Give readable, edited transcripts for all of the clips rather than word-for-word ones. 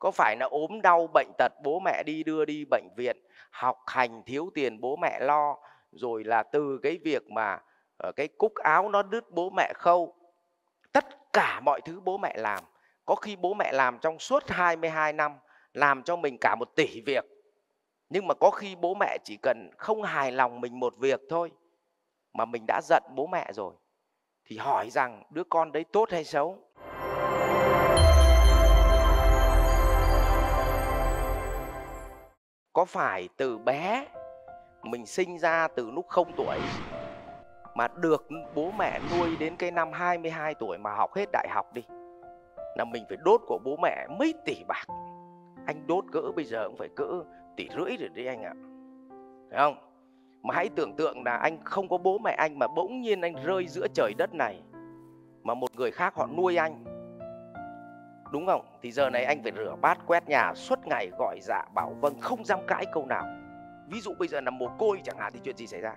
Có phải là ốm đau bệnh tật bố mẹ đi đưa đi bệnh viện, học hành thiếu tiền bố mẹ lo, rồi là từ cái việc mà cái cúc áo nó đứt bố mẹ khâu. Tất cả mọi thứ bố mẹ làm. Có khi bố mẹ làm trong suốt 22 năm, làm cho mình cả 1 tỷ việc. Nhưng mà có khi bố mẹ chỉ cần không hài lòng mình một việc thôi mà mình đã giận bố mẹ rồi. Thì hỏi rằng đứa con đấy tốt hay xấu? Có phải từ bé mình sinh ra từ lúc 0 tuổi mà được bố mẹ nuôi đến cái năm 22 tuổi mà học hết đại học đi, là mình phải đốt của bố mẹ mấy tỷ bạc. Anh đốt cỡ bây giờ cũng phải cỡ 1,5 tỷ rồi đấy anh ạ. Thấy không? Mà hãy tưởng tượng là anh không có bố mẹ anh mà bỗng nhiên anh rơi giữa trời đất này, mà một người khác họ nuôi anh, đúng không? Thì giờ này anh phải rửa bát quét nhà suốt ngày, gọi dạ bảo vâng, không dám cãi câu nào. Ví dụ bây giờ là mồ côi chẳng hạn thì chuyện gì xảy ra?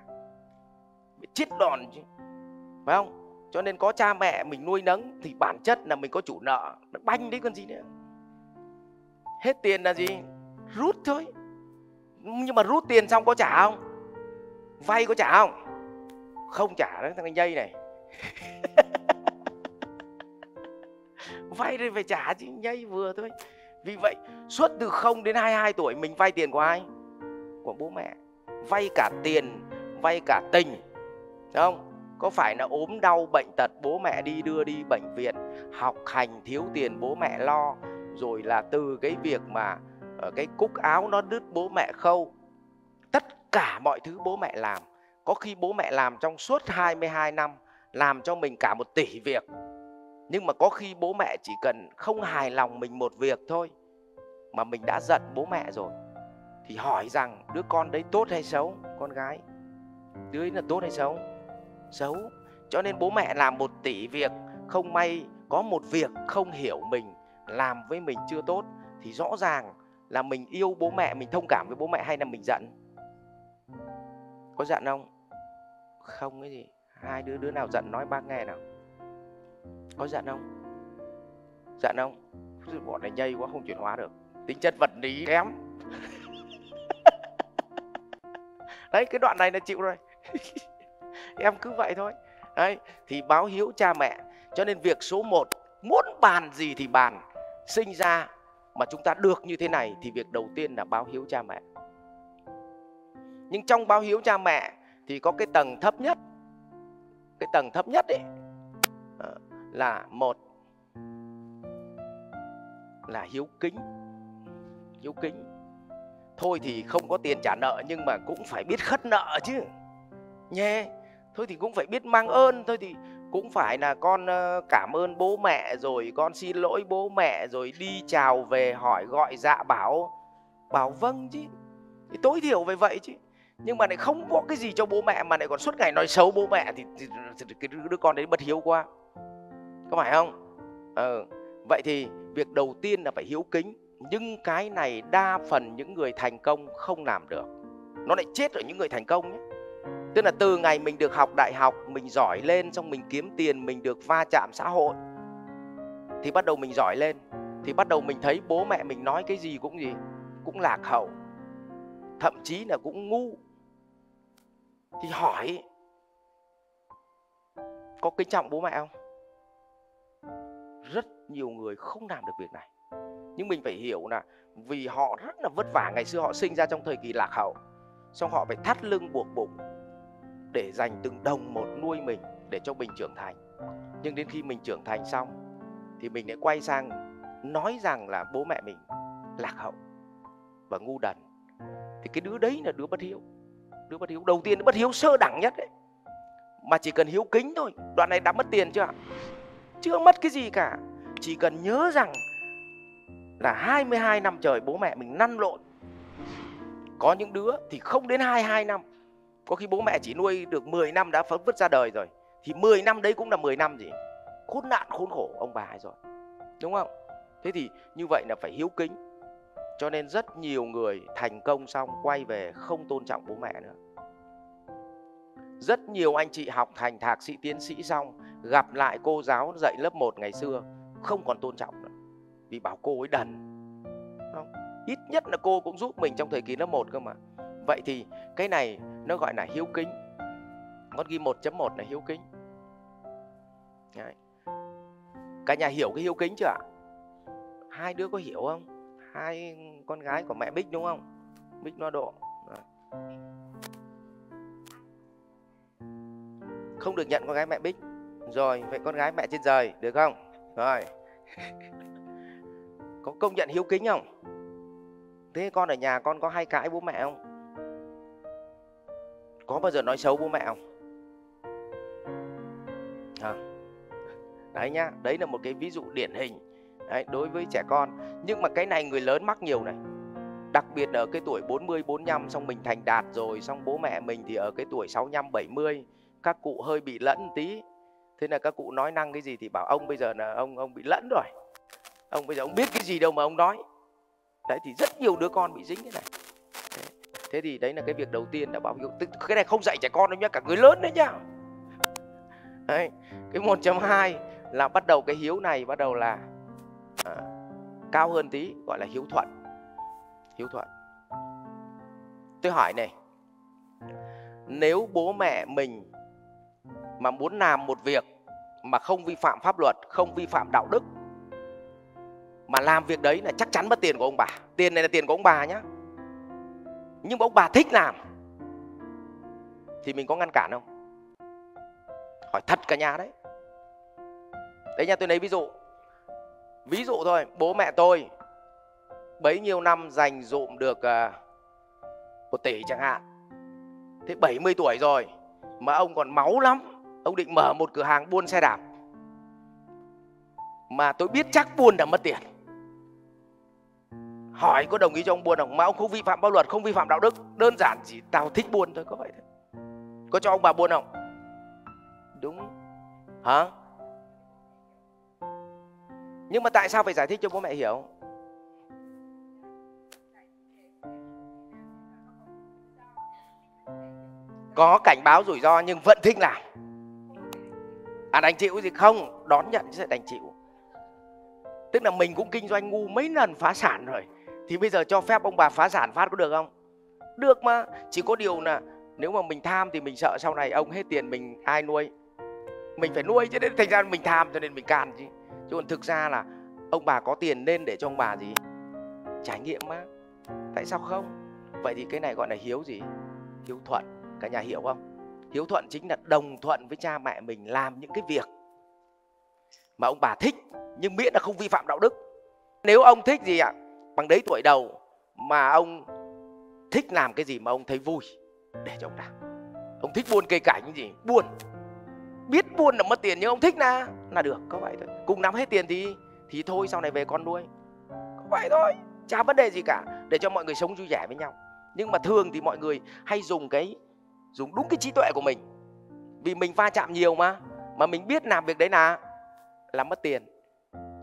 Bị chết đòn chứ, phải không? Cho nên có cha mẹ mình nuôi nấng thì bản chất là mình có chủ nợ, banh đấy còn gì nữa. Hết tiền là gì? Rút thôi. Nhưng mà rút tiền xong có trả không? Vay có trả không? Không trả đấy, thằng dây này. Vay thì phải trả chứ, nhây vừa thôi. Vì vậy suốt từ 0 đến 22 tuổi mình vay tiền của ai? Của bố mẹ. Vay cả tiền, vay cả tình, đúng không? Có phải là ốm đau bệnh tật bố mẹ đi đưa đi bệnh viện, học hành thiếu tiền bố mẹ lo, rồi là từ cái việc mà cái cúc áo nó đứt bố mẹ khâu. Tất cả mọi thứ bố mẹ làm. Có khi bố mẹ làm trong suốt 22 năm, làm cho mình cả 1 tỷ việc. Nhưng mà có khi bố mẹ chỉ cần không hài lòng mình một việc thôi mà mình đã giận bố mẹ rồi. Thì hỏi rằng đứa con đấy tốt hay xấu? Con gái, đứa ấy là tốt hay xấu? Xấu. Cho nên bố mẹ làm 1 tỷ việc, không may có một việc không hiểu mình, làm với mình chưa tốt, thì rõ ràng là mình yêu bố mẹ, mình thông cảm với bố mẹ hay là mình giận? Có giận không? Không cái gì. Hai đứa nào giận nói bác nghe nào. Có giận không? Giận không? Bọn này nhây quá không chuyển hóa được. Tính chất vật lý kém. Đấy, cái đoạn này là chịu rồi. Em cứ vậy thôi. Đấy, thì báo hiếu cha mẹ. Cho nên việc số 1, muốn bàn gì thì bàn. Sinh ra mà chúng ta được như thế này thì việc đầu tiên là báo hiếu cha mẹ. Nhưng trong báo hiếu cha mẹ thì có cái tầng thấp nhất. Cái tầng thấp nhất ấy là một là hiếu kính. Hiếu kính thôi thì không có tiền trả nợ nhưng mà cũng phải biết khất nợ chứ nhé. Yeah. Thôi thì cũng phải biết mang ơn, thôi thì cũng phải là con cảm ơn bố mẹ, rồi con xin lỗi bố mẹ, rồi đi chào về hỏi gọi dạ bảo vâng chứ, thì tối thiểu về vậy chứ. Nhưng mà lại không có cái gì cho bố mẹ mà lại còn suốt ngày nói xấu bố mẹ thì cái đứa con đấy bất hiếu quá, có phải không? Vậy thì việc đầu tiên là phải hiếu kính. Nhưng cái này đa phần những người thành công không làm được. Nó lại chết ở những người thành công nhé. Tức là từ ngày mình được học đại học, mình giỏi lên, xong mình kiếm tiền, mình được va chạm xã hội, thì bắt đầu mình giỏi lên, thì bắt đầu mình thấy bố mẹ mình nói cái gì, cũng lạc hậu, thậm chí là cũng ngu. Thì hỏi, có kính trọng bố mẹ không? Rất nhiều người không làm được việc này. Nhưng mình phải hiểu là vì họ rất là vất vả. Ngày xưa họ sinh ra trong thời kỳ lạc hậu, xong họ phải thắt lưng buộc bụng để dành từng đồng một nuôi mình, để cho mình trưởng thành. Nhưng đến khi mình trưởng thành xong thì mình lại quay sang nói rằng là bố mẹ mình lạc hậu và ngu đần. Thì cái đứa đấy là đứa bất hiếu. Đứa bất hiếu đầu tiên, đứa bất hiếu sơ đẳng nhất đấy. Mà chỉ cần hiếu kính thôi. Đoạn này đã mất tiền chưa ạ? Chưa mất cái gì cả. Chỉ cần nhớ rằng là 22 năm trời bố mẹ mình lăn lộn. Có những đứa thì không đến 22 năm. Có khi bố mẹ chỉ nuôi được 10 năm đã phấn vứt ra đời rồi. Thì 10 năm đấy cũng là 10 năm gì? Khốn nạn, khốn khổ ông bà ấy rồi. Đúng không? Thế thì như vậy là phải hiếu kính. Cho nên rất nhiều người thành công xong quay về không tôn trọng bố mẹ nữa. Rất nhiều anh chị học thành thạc sĩ tiến sĩ xong gặp lại cô giáo dạy lớp 1 ngày xưa không còn tôn trọng nữa. Vì bảo cô ấy đần, ít nhất là cô cũng giúp mình trong thời kỳ lớp 1 cơ mà. Vậy thì cái này nó gọi là hiếu kính. Con ghi 1.1 là hiếu kính. Đấy. Cả nhà hiểu cái hiếu kính chưa ạ? Hai đứa có hiểu không? Hai con gái của mẹ Bích đúng không? Bích Loa Độ. Đấy. Không được nhận con gái mẹ Bích. Rồi, vậy con gái mẹ trên trời được không? Rồi. Có công nhận hiếu kính không? Thế con ở nhà con có hay cãi bố mẹ không? Có bao giờ nói xấu bố mẹ không? À. Đấy nhá, đấy là một cái ví dụ điển hình đấy, đối với trẻ con. Nhưng mà cái này người lớn mắc nhiều này. Đặc biệt ở cái tuổi 40, 45, xong mình thành đạt rồi. Xong bố mẹ mình thì ở cái tuổi 65, 70. Các cụ hơi bị lẫn tí. Thế là các cụ nói năng cái gì thì bảo ông bây giờ là ông bị lẫn rồi. Ông bây giờ ông biết cái gì đâu mà ông nói. Đấy thì rất nhiều đứa con bị dính cái này. Thế thì đấy là cái việc đầu tiên là bảo hiếu. Cái này không dạy trẻ con đâu nhá, cả người lớn đấy nhá. Đấy, cái 1.2 là bắt đầu cái hiếu này bắt đầu là cao hơn tí, gọi là hiếu thuận. Hiếu thuận. Tôi hỏi này, nếu bố mẹ mình mà muốn làm một việc mà không vi phạm pháp luật, không vi phạm đạo đức, mà làm việc đấy là chắc chắn mất tiền của ông bà. Tiền này là tiền của ông bà nhá. Nhưng mà ông bà thích làm thì mình có ngăn cản không? Hỏi thật cả nhà đấy. Đấy nha, tôi lấy ví dụ. Ví dụ thôi, bố mẹ tôi bấy nhiêu năm dành dụm được 1 tỷ chẳng hạn. Thế 70 tuổi rồi mà ông còn máu lắm. Ông định mở một cửa hàng buôn xe đạp. Mà tôi biết chắc buôn là mất tiền. Hỏi có đồng ý cho ông buôn không? Mà ông không vi phạm pháp luật, không vi phạm đạo đức. Đơn giản chỉ tao thích buôn thôi, có vậy thôi. Có cho ông bà buôn không? Đúng. Hả? Nhưng mà tại sao phải giải thích cho bố mẹ hiểu? Có cảnh báo rủi ro nhưng vẫn thích làm. À, đành chịu gì không? Đón nhận chứ sẽ đành chịu. Tức là mình cũng kinh doanh ngu mấy lần phá sản rồi. Thì bây giờ cho phép ông bà phá sản phát có được không? Được mà. Chỉ có điều là nếu mà mình tham thì mình sợ sau này ông hết tiền mình ai nuôi? Mình phải nuôi chứ, nên thành ra mình tham cho nên mình can chứ. Chứ còn thực ra là ông bà có tiền nên để cho ông bà gì? Trải nghiệm mà. Tại sao không? Vậy thì cái này gọi là hiếu gì? Hiếu thuận. Cả nhà hiểu không? Hiếu thuận chính là đồng thuận với cha mẹ mình làm những cái việc mà ông bà thích, nhưng miễn là không vi phạm đạo đức. Nếu ông thích gì ạ? Bằng đấy tuổi đầu mà ông thích làm cái gì mà ông thấy vui, để cho ông làm. Ông thích buôn cây cảnh gì? Buôn. Biết buôn là mất tiền nhưng ông thích là được, có vậy thôi. Cùng nắm hết tiền thì thôi, sau này về con nuôi. Có vậy thôi, chả vấn đề gì cả. Để cho mọi người sống vui vẻ với nhau. Nhưng mà thường thì mọi người hay dùng đúng cái trí tuệ của mình. Vì mình va chạm nhiều mà mình biết làm việc đấy là mất tiền.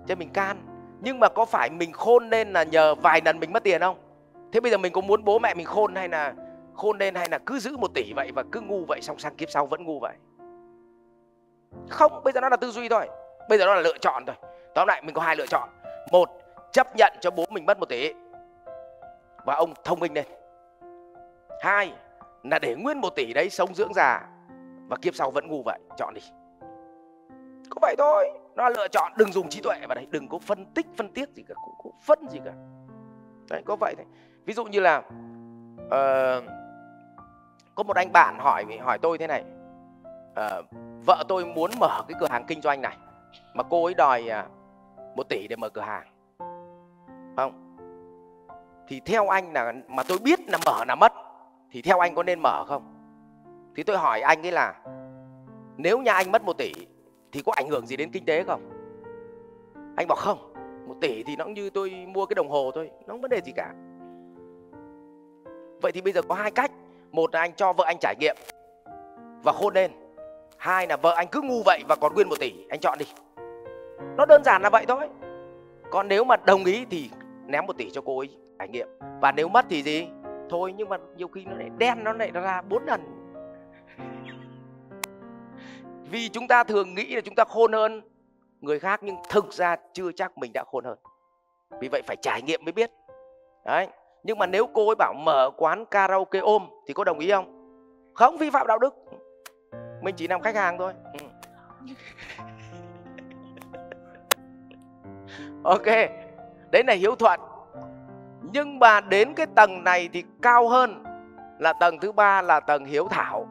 Chứ mình can. Nhưng mà có phải mình khôn lên là nhờ vài lần mình mất tiền không? Thế bây giờ mình có muốn bố mẹ mình khôn hay là khôn lên, hay là cứ giữ 1 tỷ vậy và cứ ngu vậy, xong sang kiếp sau vẫn ngu vậy? Không, bây giờ nó là tư duy thôi. Bây giờ nó là lựa chọn thôi. Tóm lại mình có 2 lựa chọn. 1, chấp nhận cho bố mình mất 1 tỷ và ông thông minh lên. 2 là để nguyên 1 tỷ đấy sống dưỡng già và kiếp sau vẫn ngu vậy. Chọn đi. Có vậy thôi. Nó lựa chọn, đừng dùng trí tuệ vào đấy, đừng có phân tích, phân tiết gì cả, cũng không phân gì cả. Đấy, có vậy thôi. Ví dụ như là có một anh bạn hỏi tôi thế này. Vợ tôi muốn mở cái cửa hàng kinh doanh này mà cô ấy đòi 1 tỷ để mở cửa hàng. Không? Thì theo anh là, mà tôi biết là mở là mất, thì theo anh có nên mở không? Thì tôi hỏi anh ấy là nếu nhà anh mất 1 tỷ thì có ảnh hưởng gì đến kinh tế không? Anh bảo không, 1 tỷ thì nó cũng như tôi mua cái đồng hồ thôi, nó không vấn đề gì cả. Vậy thì bây giờ có 2 cách. 1 là anh cho vợ anh trải nghiệm và khôn lên. 2 là vợ anh cứ ngu vậy và còn nguyên 1 tỷ. Anh chọn đi. Nó đơn giản là vậy thôi. Còn nếu mà đồng ý thì ném 1 tỷ cho cô ấy trải nghiệm. Và nếu mất thì gì? Thôi, nhưng mà nhiều khi nó lại đen, nó lại ra 4 lần. Vì chúng ta thường nghĩ là chúng ta khôn hơn người khác, nhưng thực ra chưa chắc mình đã khôn hơn. Vì vậy phải trải nghiệm mới biết. Đấy. Nhưng mà nếu cô ấy bảo mở quán karaoke ôm thì cô đồng ý không? Không, vi phạm đạo đức. Mình chỉ làm khách hàng thôi. Ok, đấy là hiếu thuận. Nhưng mà đến cái tầng này thì cao hơn, là tầng thứ ba, là tầng hiếu thảo.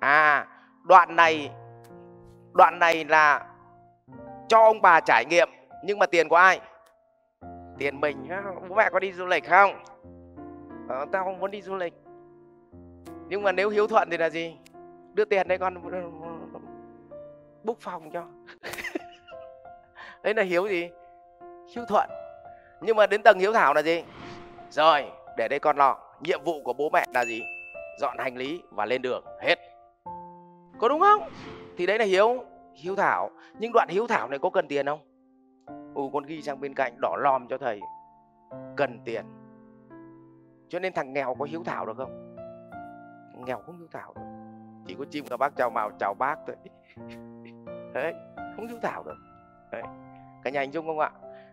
À, đoạn này là cho ông bà trải nghiệm. Nhưng mà tiền của ai? Tiền mình. Bố mẹ có đi du lịch không? Tao không muốn đi du lịch. Nhưng mà nếu hiếu thuận thì là gì? Đưa tiền đây con book phòng cho. Đấy là hiếu gì? Hiếu thuận. Nhưng mà đến tầng hiếu thảo là gì? Rồi, để đây con lo. Nhiệm vụ của bố mẹ là gì? Dọn hành lý và lên đường. Hết. Có đúng không? Thì đấy là hiếu thảo. Nhưng đoạn hiếu thảo này có cần tiền không? Con ghi sang bên cạnh đỏ lòm cho thầy. Cần tiền. Cho nên thằng nghèo có hiếu thảo được không? Thằng nghèo không hiếu thảo được. Chỉ có chim các bác chào màu chào bác thôi. Đấy, không hiếu thảo được. Đấy. Cả nhà hình dung không ạ?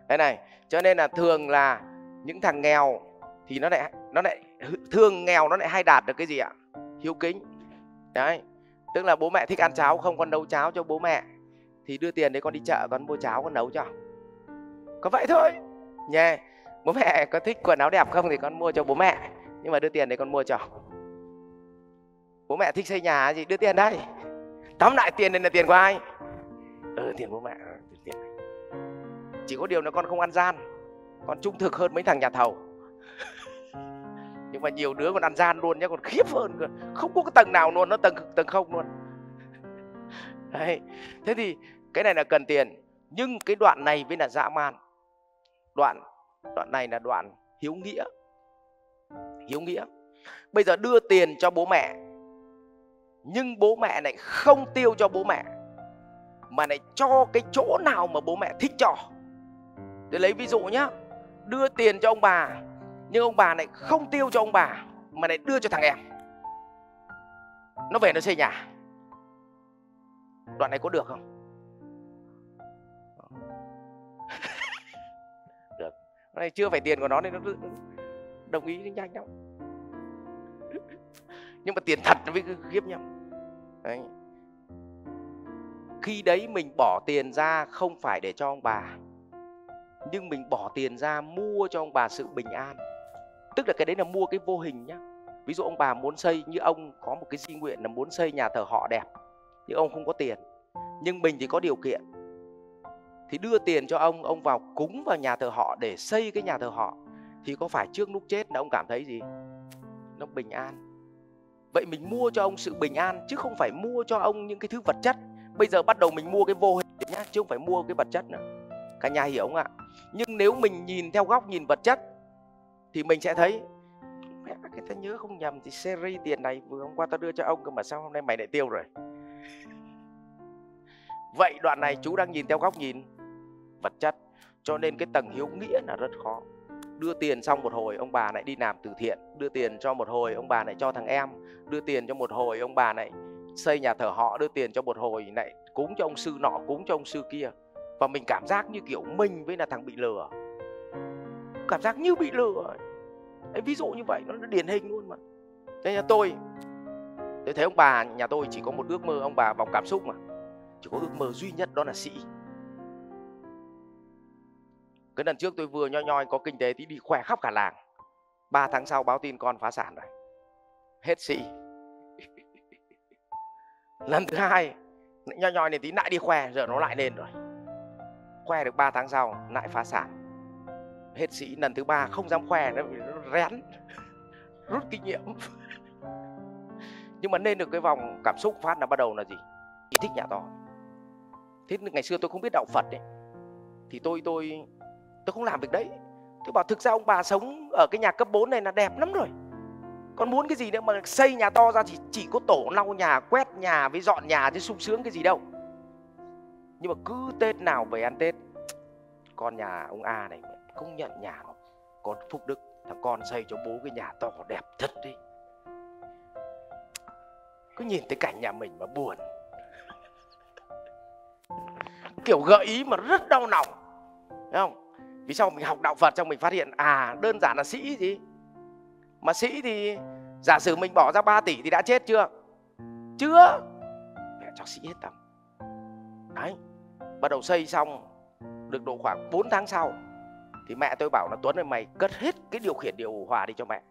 Đấy này, cho nên là thường là những thằng nghèo thì nó lại thường nghèo, nó lại hay đạt được cái gì ạ? Hiếu kính. Đấy. Tức là bố mẹ thích ăn cháo không, con nấu cháo cho bố mẹ thì đưa tiền đấy, con đi chợ con mua cháo con nấu cho. Có vậy thôi nha. Yeah. Bố mẹ có thích quần áo đẹp không thì con mua cho bố mẹ, nhưng mà đưa tiền đấy con mua cho. Bố mẹ thích xây nhà gì, đưa tiền đây. Tóm lại tiền này là tiền của ai? Tiền bố mẹ. Tiền. Chỉ có điều là con không ăn gian, con trung thực hơn mấy thằng nhà thầu. Nhưng mà nhiều đứa còn ăn gian luôn nhá, còn khiếp hơn cơ. Không có cái tầng nào luôn, nó tầng không luôn. Đấy. Thế thì cái này là cần tiền. Nhưng cái đoạn này mới là dã man. Đoạn này là đoạn hiếu nghĩa. Hiếu nghĩa. Bây giờ đưa tiền cho bố mẹ, nhưng bố mẹ này không tiêu cho bố mẹ, mà lại cho cái chỗ nào mà bố mẹ thích cho. Tôi lấy ví dụ nhá. Đưa tiền cho ông bà, nhưng ông bà này không tiêu cho ông bà, mà lại đưa cho thằng em. Nó về nó xây nhà. Đoạn này có được không? Được. Đoạn này chưa phải tiền của nó nên nó đồng ý nó nhanh lắm. Nhưng mà tiền thật nó mới khiếp nhau. Đấy. Khi đấy mình bỏ tiền ra không phải để cho ông bà, nhưng mình bỏ tiền ra mua cho ông bà sự bình an. Tức là cái đấy là mua cái vô hình nhá. Ví dụ ông bà muốn xây, như ông có một cái di nguyện là muốn xây nhà thờ họ đẹp, nhưng ông không có tiền. Nhưng mình thì có điều kiện, thì đưa tiền cho ông vào cúng vào nhà thờ họ để xây cái nhà thờ họ. Thì có phải trước lúc chết là ông cảm thấy gì? Nó bình an. Vậy mình mua cho ông sự bình an, chứ không phải mua cho ông những cái thứ vật chất. Bây giờ bắt đầu mình mua cái vô hình nhá, chứ không phải mua cái vật chất nữa. Cả nhà hiểu không ạ? Nhưng nếu mình nhìn theo góc nhìn vật chất thì mình sẽ thấy mẹ, cái tao nhớ không nhầm thì series tiền này vừa hôm qua tao đưa cho ông cơ mà sao hôm nay mày lại tiêu rồi. Vậy đoạn này chú đang nhìn theo góc nhìn vật chất. Cho nên cái tầng hiếu nghĩa là rất khó. Đưa tiền xong một hồi ông bà lại đi làm từ thiện, đưa tiền cho một hồi ông bà lại cho thằng em, đưa tiền cho một hồi ông bà lại xây nhà thờ họ, đưa tiền cho một hồi lại cúng cho ông sư nọ, cúng cho ông sư kia. Và mình cảm giác như kiểu mình với là thằng bị lừa. Cảm giác như bị lừa. Đấy, ví dụ như vậy, nó điển hình luôn mà. Thế nhà tôi thấy ông bà nhà tôi chỉ có một ước mơ, ông bà vòng cảm xúc mà. Chỉ có ước mơ duy nhất đó là sĩ. Cái lần trước tôi vừa nhoi có kinh tế tí đi khỏe khắp cả làng. 3 tháng sau báo tin con phá sản rồi. Hết sĩ. Lần thứ hai, nhoi này tí lại đi khỏe, giờ nó lại lên rồi. Khoe được 3 tháng sau lại phá sản. Hết sĩ. Lần thứ 3 không dám khoe, nó rén rút kinh nghiệm. Nhưng mà nên được cái vòng cảm xúc phát là bắt đầu là gì? Chỉ thích nhà to. Thế ngày xưa tôi không biết đạo Phật ấy, thì tôi không làm việc đấy. Tôi bảo thực ra ông bà sống ở cái nhà cấp 4 này là đẹp lắm rồi. Còn muốn cái gì nữa mà xây nhà to ra thì chỉ có tổ lau nhà, quét nhà với dọn nhà chứ sung sướng cái gì đâu. Nhưng mà cứ Tết nào về ăn Tết, con nhà ông A này công nhận nhà nó, con Phúc Đức, thằng con xây cho bố cái nhà to đẹp thật đi. Cứ nhìn thấy cảnh nhà mình mà buồn. Kiểu gợi ý mà rất đau lòng, thấy không? Vì sao mình học đạo Phật xong mình phát hiện à, đơn giản là sĩ gì. Mà sĩ thì giả sử mình bỏ ra 3 tỷ thì đã chết chưa? Chưa. Mẹ cho sĩ hết tầm. Đấy. Bắt đầu xây xong được độ khoảng 4 tháng sau thì mẹ tôi bảo là Tuấn ơi, mày cất hết cái điều khiển điều hòa đi cho mẹ.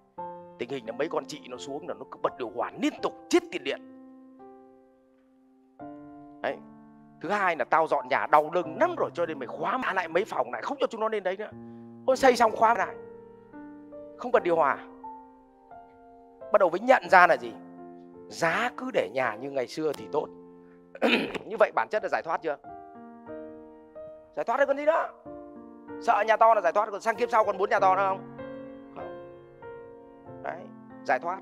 Tình hình là mấy con chị nó xuống là nó cứ bật điều hòa liên tục, chết tiền điện. Đấy. Thứ hai là tao dọn nhà đau lưng lắm rồi cho nên mày khóa lại mấy phòng lại, không cho chúng nó lên đấy nữa. Ôi xây xong khóa lại, không bật điều hòa. Bắt đầu mới nhận ra là gì? Giá cứ để nhà như ngày xưa thì tốt. Như vậy bản chất là giải thoát chưa? Giải thoát đấy còn gì đó. Sợ nhà to là giải thoát, còn sang kiếp sau còn muốn nhà to nữa không? Không. Đấy, giải thoát.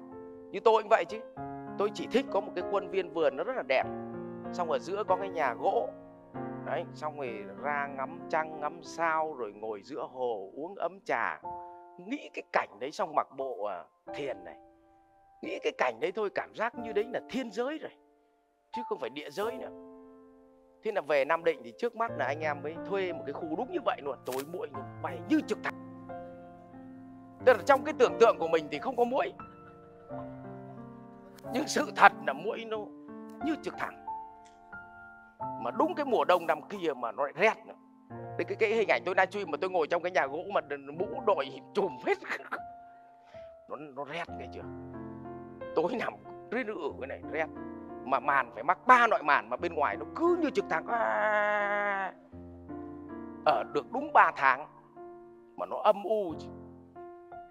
Như tôi cũng vậy chứ. Tôi chỉ thích có một cái khuôn viên vườn nó rất là đẹp, xong ở giữa có cái nhà gỗ. Đấy, xong rồi ra ngắm trăng, ngắm sao, rồi ngồi giữa hồ uống ấm trà. Nghĩ cái cảnh đấy xong mặc bộ thiền này. Nghĩ cái cảnh đấy thôi cảm giác như đấy là thiên giới rồi, chứ không phải địa giới nữa. Thế là về Nam Định thì trước mắt là anh em mới thuê một cái khu đúng như vậy luôn. Tối muỗi nó bay như trực thăng. Tức là trong cái tưởng tượng của mình thì không có muỗi, nhưng sự thật là muỗi nó như trực thăng. Mà đúng cái mùa đông năm kia mà nó lại rét nữa. Cái hình ảnh tôi đang chui mà tôi ngồi trong cái nhà gỗ mà mũ đội trùm hết. Nó rét nghe chưa. Tối nằm rên rự cái này rét. Mà màn phải mắc 3 loại màn mà bên ngoài nó cứ như trực thăng. Ở được đúng 3 tháng mà nó âm u.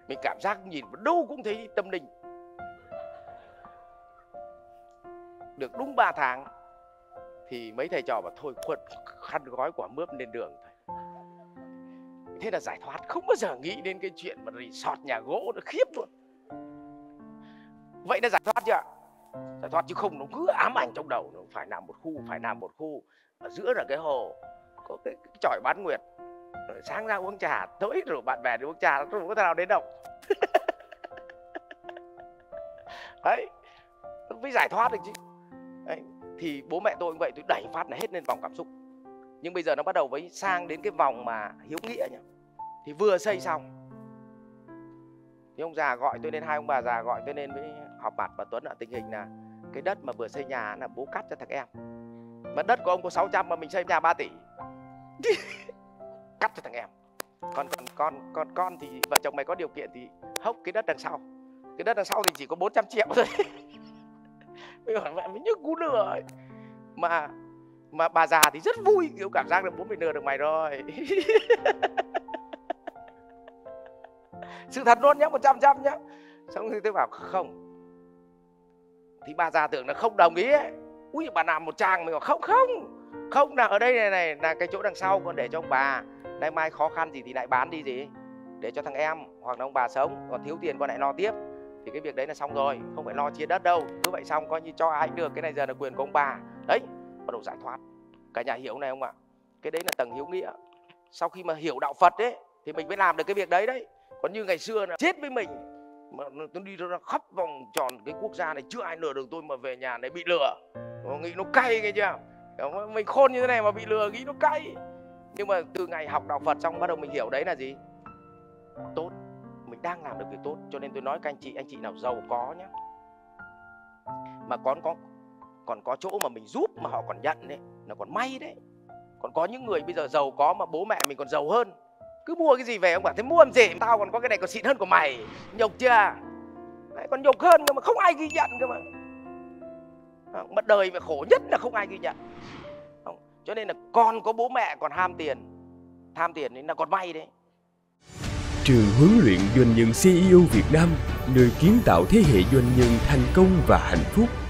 Mình cảm giác nhìn vào đâu cũng thấy tâm linh. Được đúng 3 tháng thì mấy thầy trò bảo thôi khuất khăn gói quả mướp lên đường thôi. Thế là giải thoát, không bao giờ nghĩ đến cái chuyện mà resort nhà gỗ, nó khiếp luôn. Vậy là giải thoát chưa ạ? Giải thoát chứ không nó cứ ám ảnh trong đầu, nó phải làm một khu, ở giữa là cái hồ, có cái chòi bán nguyệt, rồi sáng ra uống trà, tối rồi bạn bè đi uống trà, nó không có thằng nào đến đâu. Đấy, mới giải thoát được chứ. Đấy. Thì bố mẹ tôi cũng vậy, tôi đẩy phát là hết lên vòng cảm xúc. Nhưng bây giờ nó bắt đầu với sang đến cái vòng mà hiếu nghĩa nhỉ. Thì vừa xây xong thì ông già gọi tôi lên, hai ông bà già gọi tôi lên với họp mặt. Và Tuấn ạ, tình hình là cái đất mà vừa xây nhà là bố cắt cho thằng em. Mà đất của ông có 600 mà mình xây nhà 3 tỷ. Cắt cho thằng em. Còn con thì vợ chồng mày có điều kiện thì hốc cái đất đằng sau. Cái đất đằng sau thì chỉ có 400 triệu thôi. Mình hỏi mẹ, mình như cú lừa ấy. Mà bà già thì rất vui, kiểu cảm giác là bố mình lừa được mày rồi. Sự thật luôn nhá, 100% nhá. Xong rồi tôi bảo không. Thì bà già tưởng là không đồng ý ấy. Úi bà làm một trang, mình bảo không là ở đây này là cái chỗ đằng sau còn để cho ông bà. Nay mai khó khăn gì thì lại bán đi gì, để cho thằng em hoặc là ông bà sống. Còn thiếu tiền con lại lo tiếp. Thì cái việc đấy là xong rồi, không phải lo chia đất đâu. Cứ vậy xong coi như cho ai cũng được, cái này giờ là quyền của ông bà. Đấy, bắt đầu giải thoát. Cả nhà hiểu này không ạ? Cái đấy là tầng hiếu nghĩa. Sau khi mà hiểu đạo Phật ấy thì mình mới làm được cái việc đấy đấy. Còn như ngày xưa là chết với mình mà tôi đi ra khắp vòng tròn cái quốc gia này, chưa ai lừa được tôi mà về nhà này bị lừa. Nghĩ nó cay cái chưa? Mình khôn như thế này mà bị lừa nghĩ nó cay. Nhưng mà từ ngày học đạo Phật xong bắt đầu mình hiểu đấy là gì? Tốt. Mình đang làm được việc tốt. Cho nên tôi nói các anh chị nào giàu có nhé, mà còn có chỗ mà mình giúp mà họ còn nhận đấy, nó còn may đấy. Còn có những người bây giờ giàu có mà bố mẹ mình còn giàu hơn, cứ mua cái gì về ông bảo thế mua làm gì, tao còn có cái này còn xịn hơn của mày, nhục chưa đấy, còn nhục hơn cơ mà không ai ghi nhận cơ mà. Mà đời mà khổ nhất là không ai ghi nhận. Không. Cho nên là còn có bố mẹ còn tham tiền nên là còn may đấy. Trường huấn luyện doanh nhân CEO Việt Nam, nơi kiến tạo thế hệ doanh nhân thành công và hạnh phúc.